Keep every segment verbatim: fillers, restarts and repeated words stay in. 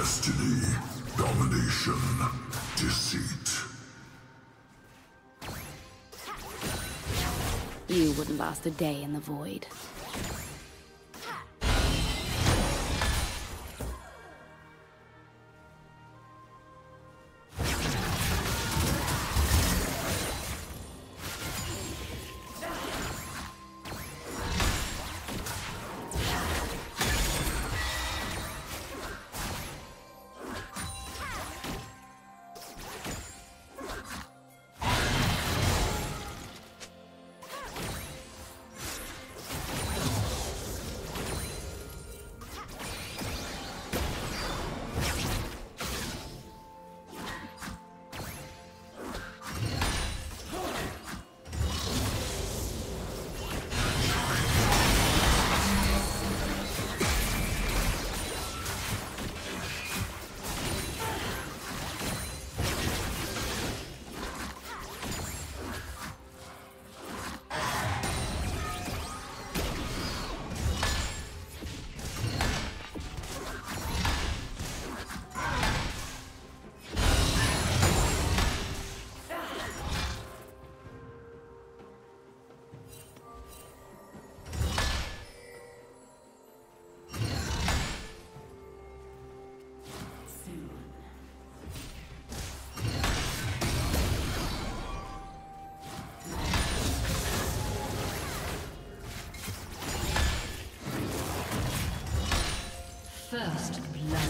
Destiny, domination, deceit. You wouldn't last a day in the void. First blood.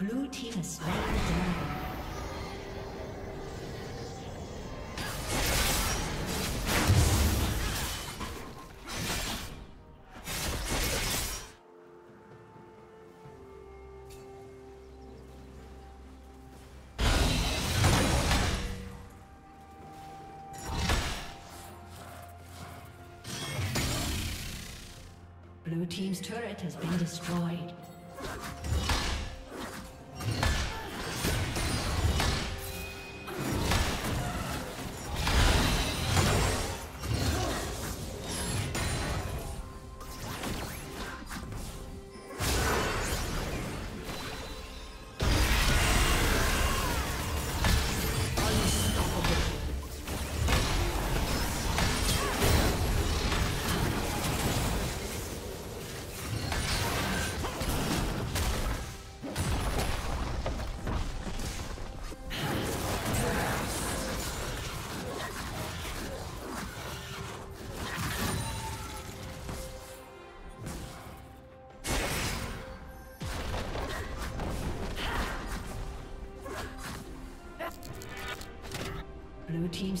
Blue team has slain the dragon. Blue team's turret has been destroyed. Blue team's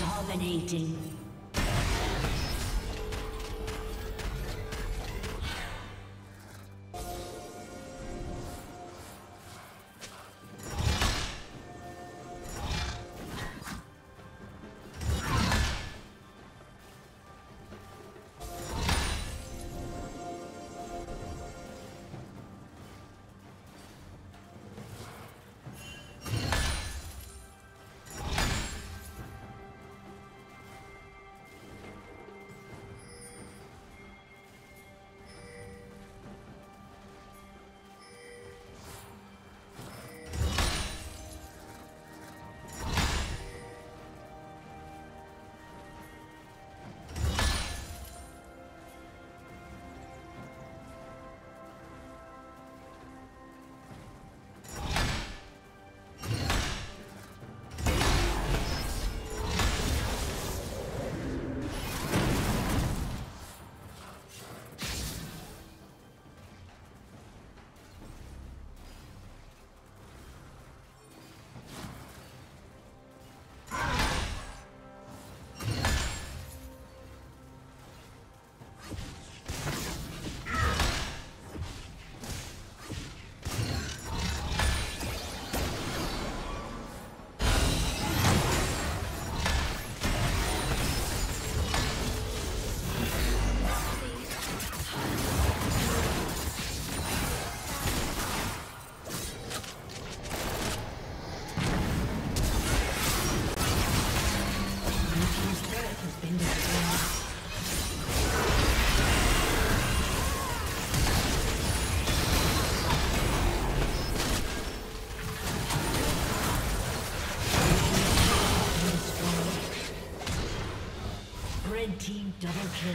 Dominating. Team double kill.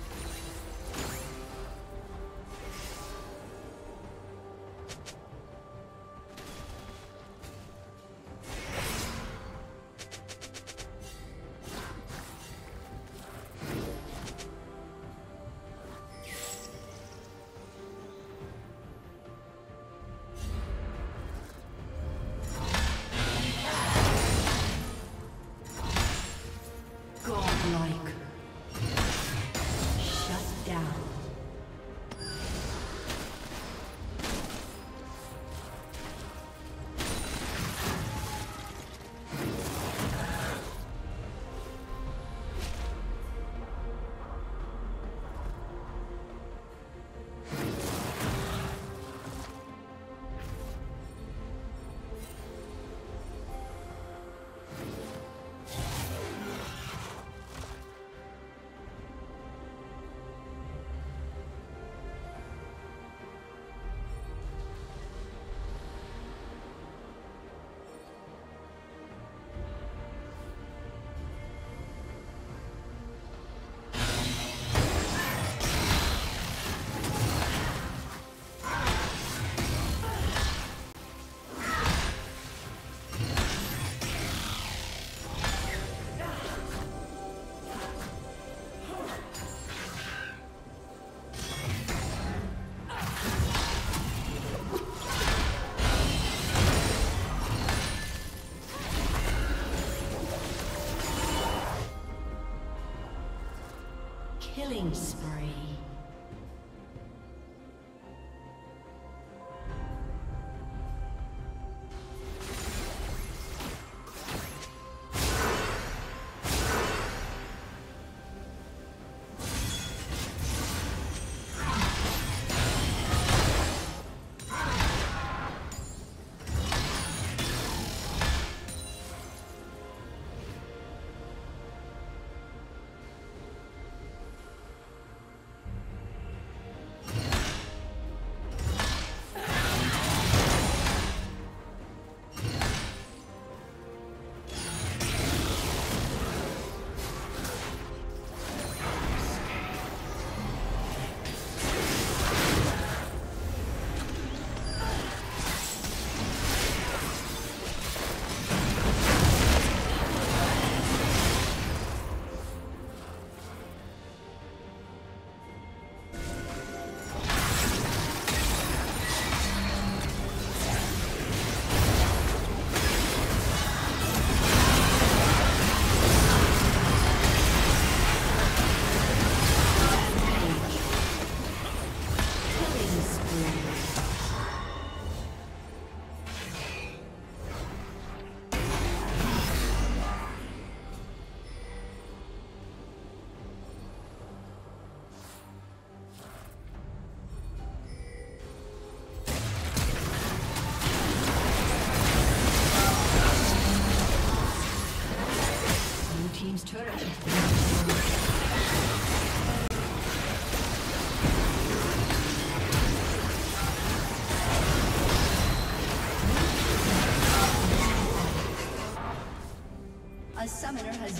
Killing spree. A summoner has